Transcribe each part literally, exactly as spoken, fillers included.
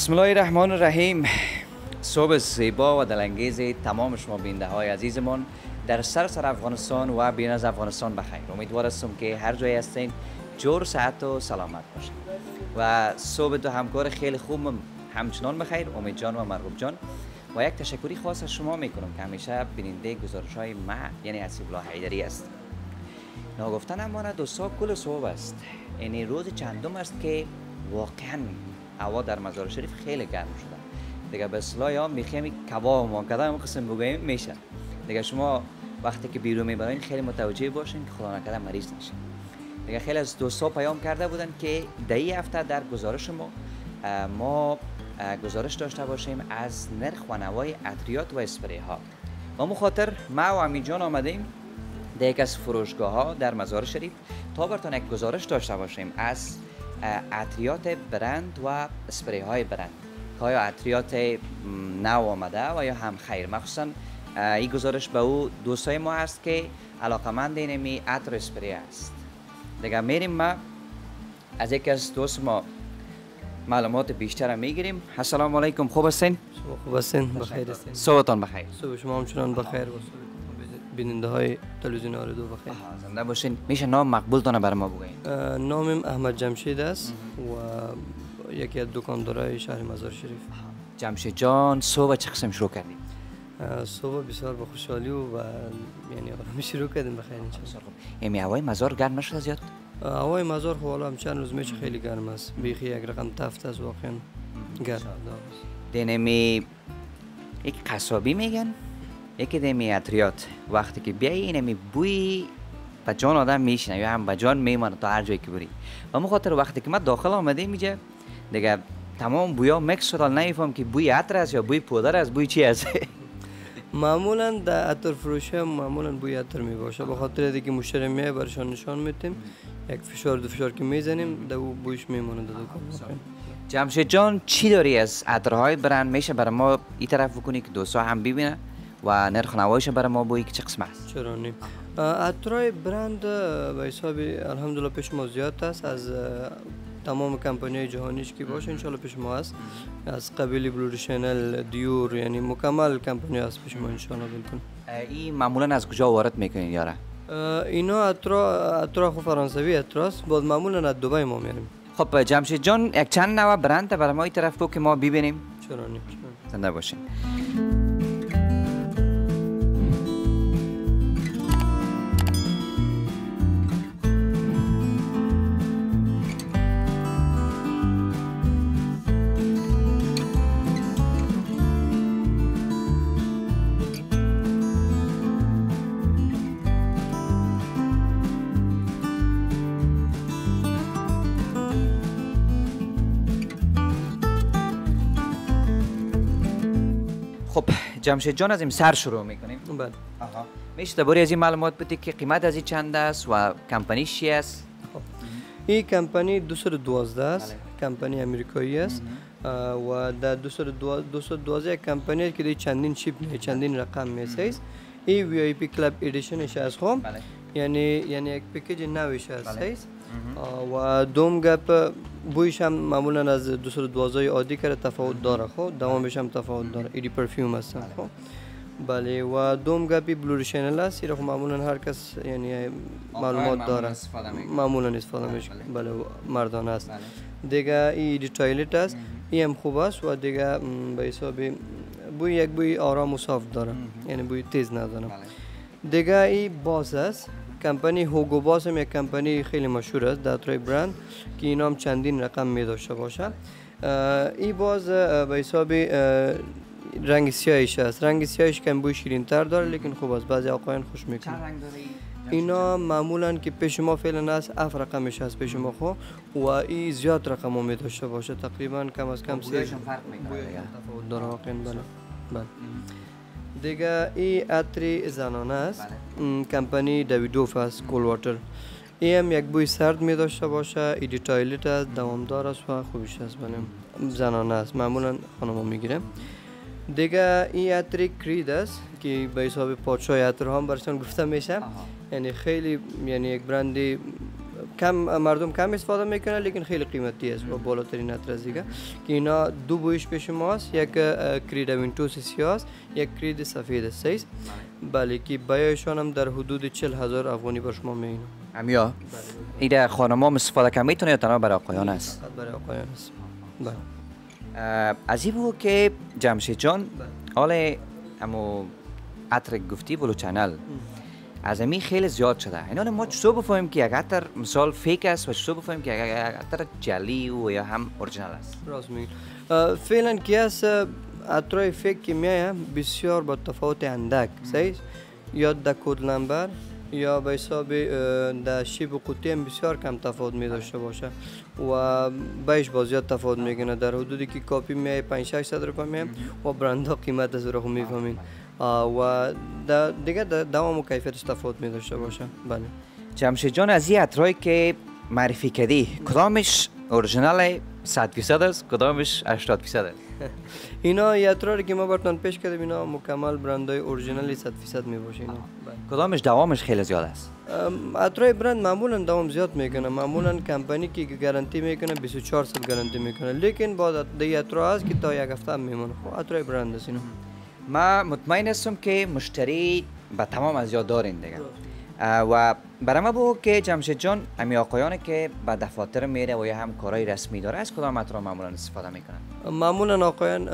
بسم الله الرحمن الرحیم. صبح زیبا و دلانگیز تمام شما بیننده های عزیزمان در سراسر افغانستان و بیرون از افغانستان بخیر. امیدوار هستم که هر جایی هستین جور صحت و سلامت باشین و صبح دو همکار خیلی خوبم همچنان بخیر، امید جان و مرغوب جان. و یک تشکری خاص از شما میکنم که همیشه بیننده گزارش های ما یعنی اسیب الله حیدری است. ناگفتن امانه دوستا کل صبح است. این روز چندم است که واقعا هوا در مزار شریف خیلی گرم شده. دیگه به اصطلاح یا میخیم کباب ما کدام قسم بگویم میشه. دیگه شما وقتی که بیرون میبرین خیلی متوجه باشین که خدا نکرده مریض نشین. دیگه خیلی از دوستا پیام کرده بودن که در این هفته در گزارش ما ما گزارش داشته باشیم از نرخ و نوای عطریات و اسپری ها. و مخاطر ما و امین جان آمدیم در یک از فروشگاه ها در مزار شریف تا براتون یک گزارش داشته باشیم از عطریات برند و اسپری های برند که آیا عطریات نو آمده و یا هم خیر. مخصوصا این گزارش به او دوستای ما هست که علاقمند اینمی عطر اسپری است. دیگه میریم ما از یک از دوست ما معلومات بیشتر میگیریم. السلام علیکم، خوب هستین؟ شما خوب هستین؟ بخیر هستین؟ صبحتون بخیر. صبح شما همچنان بخیر و بیننده های تلویزیون آردو بخیر. زنده باشین. میشه نام مقبولتان بر ما بگوین؟ نامم احمد جمشید است و یکی از دکاندارای شهر مزار شریف. جمشید جان، صبح چه قسم شروع کردیم؟ صبح بسیار با خوشحالی و یعنی آرامی شروع کردیم بخیر. یعنی هوای مزار گرم نشده زیاد؟ هوای مزار خب حالا همچند روز میشه خیلی گرم است. بیخی یک رقم تفت است واقعا گرم. دینمی یک قصابی میگن؟ یکی دمی عطریات وقتی که بیایی اینمی بوی به جان آدم میشینه یا هم به جان میمانه تا هر جایی که بری. و مخاطر وقتی که من داخل آمده اینجا دیگه تمام بویا مکس شد. حالا نمیفهم که بوی عطر است یا بوی پودر است بوی چی است. معمولا در عطر فروشی هم معمولا بوی عطر میباشه به خاطر دیگه مشتری میای برشان نشان میتیم یک فشار دو فشار که میزنیم در او بویش میمونه. جمشید جان چی داری از عطرهای برند میشه برای ما این طرف بکنی که دوستا هم ببینه و نرخ نوایش برای ما بویی که چه قسم هست؟ چرا نیم؟ عطرهای برند به حساب الحمدلله پیش ما زیاد است از تمام کمپانی جهانیش که باشه انشالله پیش ما هست. از قبیل بلور شنل دیور یعنی مکمل کمپانی هست پیش ما انشالله بلکن. این معمولا از کجا وارد میکنین یاره؟ اینا عطرها خو فرانسوی عطر است بعد معمولا از دوبای ما میاریم. خب جمشید جان یک چند نوع برند برای ما این طرف بو که ما ببینیم. چرا نیم؟ زنده باشین. جمشید جان از این سر شروع میکنیم. بله. آها. میشه درباره از این معلومات بدی که قیمت از این چند است و کمپانیش چی است؟ این کمپانی دویست و دوازده است. کمپانی آمریکایی است و در دویست و دوازده کمپانی که چندین شیپ می چندین رقم میساز. این وی آی پی کلاب ادیشنش از هم. یعنی یعنی یک پکیج نویش است. و دوم گپ بویش هم معمولا از دویست و دوازده عادی کرده تفاوت داره خب دوامش هم تفاوت داره. ایدی پرفیوم است خب بله. و دوم گپی بلور شنل است. این خب معمولا هر کس یعنی معلومات داره معمولا استفاده میشه بله مردانه است. دیگه این ایدی تایلت است. این هم خوب است و دیگه به حساب بوی یک بوی آرام و صاف داره یعنی بوی تیز نداره. دیگه این باز است. کمپانی هوگو باس هم یک کمپانی خیلی مشهور است در عطرهای برند که این هم چندین رقم می داشته باشه. این باز به حساب رنگ سیاهش است. رنگ سیاهش کم بوی شیرین تر داره لیکن خوب است بعضی آقایان خوش میکنه. اینا معمولا که پیش ما فعلا است هفت رقمش است پیش ما خو و این زیاد رقم می داشته باشه تقریبا کم از کم سه بویش فرق میکنه تفاوت داره واقعا. بله. دیگه این عطر زنانه است. کمپانی دویدوف است کول واتر. این هم یک بوی سرد می داشته باشه. ایدی تایلت است دوامدار است و خوبش است بله زنانه است معمولا خانم‌ها میگیره. دیگه این عطر کرید است که به حساب پادشاه عطرها هم برشان گفته میشه یعنی خیلی یعنی یک برندی کم مردم کم استفاده میکنه لیکن خیلی قیمتی است و بالاترین اطراز دیگه که اینا دو بویش پیش ماست، یک کرید وینتوس سیاست، یک کرید سفید سیاست. بله که بایشون هم در حدود چهل هزار افغانی بر شما میینه. امیا ایده خانم‌ها استفاده کم میتونه یا تنها برای آقایان است؟ فقط برای آقایان است. بله. از این بود که جمشید جان حالا امو عطر گفتی بلو چنل از امی خیلی زیاد شده. اینا ما چطور بفهمیم که یک عطر مثال فیک است و چطور بفهمیم که یک عطر جعلی و یا هم اورجینال است؟ راست میگی. فعلا کیاس عطرای فیک که میاد بسیار با تفاوت اندک صحیح یا در کد نمبر یا به حساب در شیب و قوطی هم بسیار کم تفاوت می داشته باشه و بهش با زیاد تفاوت میکنه در حدودی که کاپی میای پنج هزار و ششصد روپیه میام و برندها قیمت از رو میفهمین و دیگه دوام و کیفیتش تفاوت می داشته باشه. بله جمشید جان از این عطرهایی که معرفی کردی کدامش اورجینال صد درصد است کدامش هشتاد درصد است؟ اینا یاتراری که ما براتون پیش کردیم اینا مکمل برندهای اورجینالی صد درصد میباشه. اینا کدامش دوامش خیلی زیاد است؟ عطرای برند معمولا دوام زیاد میکنه، معمولا کمپانی که گارانتی میکنه بیست و چهار سال گارانتی میکنه لیکن بعد دیاترا است که تا یک هفته میمونه. خب عطرای برند است اینا. ما مطمئن هستم که مشتری به تمام از یاد دارین دیگه و برای ما بگو که جمشید جان امی آقایانی که به دفاتر میره و یا هم کارهای رسمی داره از کدام عطرها معمولا استفاده میکنن؟ معمولا آقایان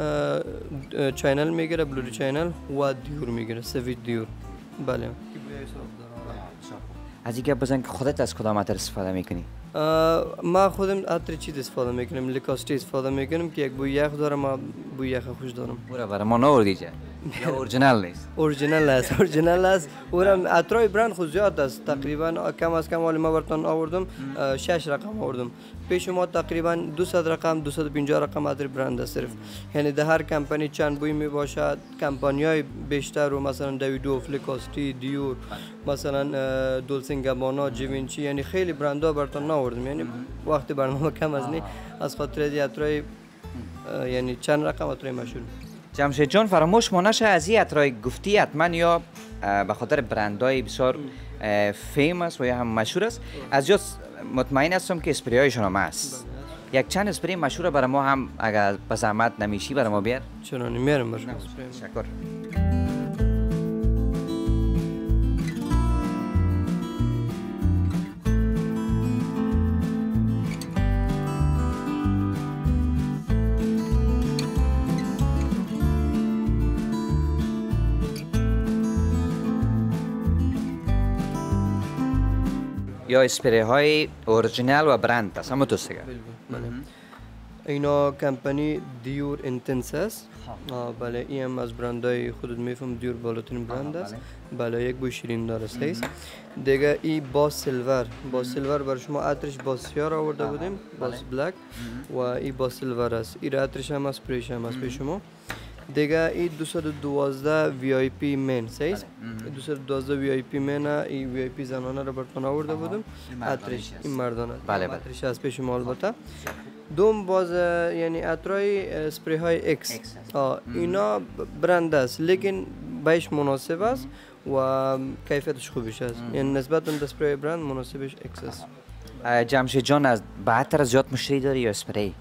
چینل میگیره، بلوری چینل و دیور میگیره، سفید دیور. بله از اینکه بزن که خودت از کدام عطر استفاده میکنی؟ ما خودم عطر چیز استفاده میکنیم، لیکاستی استفاده میکنیم که یک بوی یخ داره. ما بوی یخ خوش دارم. برای برای ما نوردی جا اورجینال نیست؟ اورجینال است، اورجینال است. اون عطرای برند خود زیاد است، تقریبا کم از کم حالی ما براتون آوردم شش رقم آوردم پیش ما، تقریبا دویست رقم دویست و پنجاه رقم عطر برند است صرف. یعنی در هر کمپانی چند بوی می باشد، کمپانیای بیشتر و مثلا دیویدوف، لیکاستی، دیور، مثلا دولسینگابانا، جیوینچی، یعنی خیلی برندها براتون آوردم. یعنی وقتی برنامه کم از نی از خاطر عطرای یعنی چند رقم عطرای مشهور. جمشید جان فراموش ما نشه از این عطرهای گفتی حتما یا به خاطر برندهای بسیار فیمس و یا هم مشهور است از یاد مطمئن هستم که اسپری هایشون هم هست. یک چند اسپری مشهور برای ما هم اگر به زحمت نمیشی برای ما بیار چنانی میارم برای ما. شکر. یا اسپری های اورجینال و برند است همه دوست دیگه اینا کمپانی دیور انتنس است. بله این هم از برندهای خودت میفهم دیور بالاترین برند است. بله یک بوی شیرین داره است دیگه. این باس سیلور، باس سیلور برای شما عطرش باس سیار آورده بودیم، باس بلک و این باس سیلور است. این عطرش هم از پریش هم از پیش شما دیگه. این دویست و دوازده وی آی پی من سایز، دویست و دوازده وی آی پی من، این وی آی پی زنانه را براتون آورده بودم عطرش این مردانه. بله بله عطرش از پیش ما. البته دوم باز یعنی عطرای اسپری های اکس اینا برند است لیکن بهش مناسب است و کیفیتش خوبش است، یعنی نسبت به اسپری برند مناسبش اکس است. جمشید جان از بعدتر زیاد مشتری داری یا اسپری؟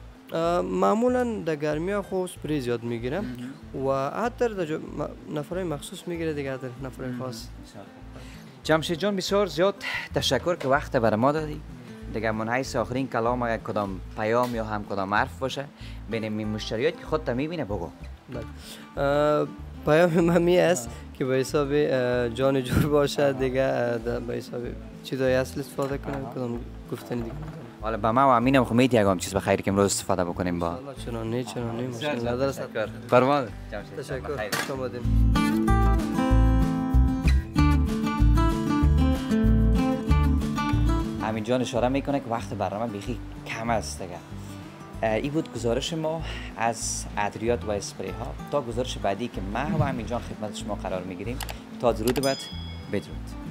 معمولا در گرمیا خو اسپری زیاد میگیرم و عطر در نفرای مخصوص میگیره دیگه، عطر نفرای خاص. جمشید جان بسیار زیاد تشکر که وقت برای ما دادی دیگه. منحیث آخرین کلام اگر کدام پیام یا هم کدام حرف باشه بین این مشتریات که خودت میبینه بگو. پیام من است که به حساب جان جور باشه دیگه، به حساب چیزای اصل استفاده کنم کدام گفتنی دیگه. حالا با ما و امینم خمید یکم چیز بخیر که امروز استفاده بکنیم با الله. چنانه چنانه مشکل نداره. تشکر فرمان. تشکر شما دیم. امین جان اشاره میکنه که وقت برنامه بیخی کم است دیگه. این بود گزارش ما از ادریات و اسپری ها تا گزارش بعدی که ما و امین جان خدمت شما قرار میگیریم تا درود بعد بدرود.